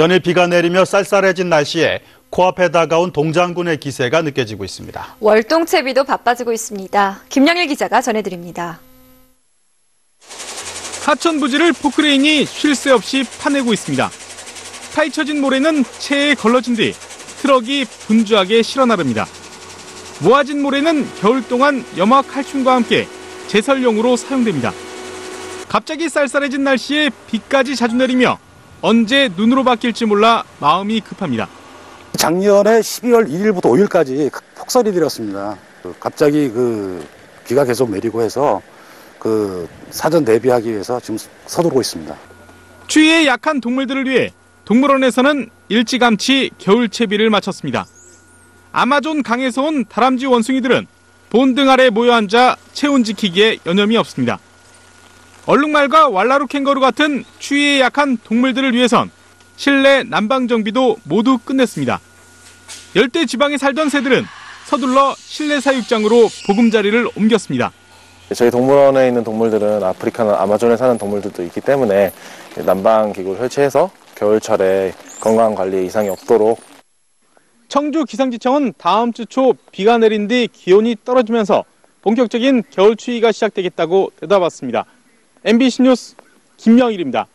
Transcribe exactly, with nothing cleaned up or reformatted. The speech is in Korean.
연일 비가 내리며 쌀쌀해진 날씨에 코앞에 다가온 동장군의 기세가 느껴지고 있습니다. 월동채비도 바빠지고 있습니다. 김영일 기자가 전해드립니다. 하천 부지를 포크레인이 쉴 새 없이 파내고 있습니다. 파헤쳐진 모래는 채에 걸러진 뒤 트럭이 분주하게 실어 나릅니다. 모아진 모래는 겨울 동안 염화 칼슘과 함께 제설용으로 사용됩니다. 갑자기 쌀쌀해진 날씨에 비까지 자주 내리며 언제 눈으로 바뀔지 몰라 마음이 급합니다. 작년에 십이월 일일부터 오일까지 폭설이 들었습니다. 갑자기 그 비가 계속 내리고 해서 그 사전 대비하기 위해서 지금 서두르고 있습니다. 추위에 약한 동물들을 위해 동물원에서는 일찌감치 겨울 채비를 마쳤습니다. 아마존 강에서 온 다람쥐 원숭이들은 본등 아래 모여 앉아 체온 지키기에 여념이 없습니다. 얼룩말과 왈라루 캥거루 같은 추위에 약한 동물들을 위해선 실내 난방 정비도 모두 끝냈습니다. 열대 지방에 살던 새들은 서둘러 실내 사육장으로 보금자리를 옮겼습니다. 저희 동물원에 있는 동물들은 아프리카나 아마존에 사는 동물들도 있기 때문에 난방 기구를 설치해서 겨울철에 건강 관리에 이상이 없도록. 청주 기상지청은 다음 주 초 비가 내린 뒤 기온이 떨어지면서 본격적인 겨울 추위가 시작되겠다고 내다봤습니다. 엠비씨 뉴스 김영일입니다.